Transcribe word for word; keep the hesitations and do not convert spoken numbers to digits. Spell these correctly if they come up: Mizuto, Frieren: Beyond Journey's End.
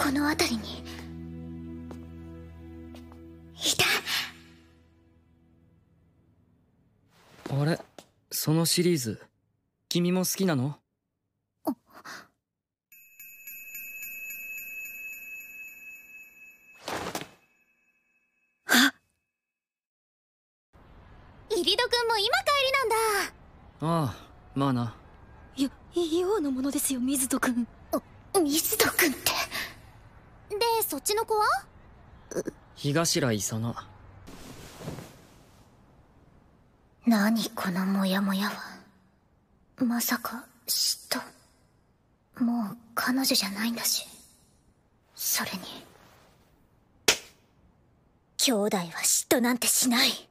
この辺りにいた。あれ、そのシリーズ君も好きなの？リド君も今帰りなんだ。ああ、まあな。よ、ようのものですよ、水戸君。水戸君って。で、そっちの子は？日頭いさな。何このモヤモヤは。まさか嫉妬。もう彼女じゃないんだし。それに兄弟は嫉妬なんてしない。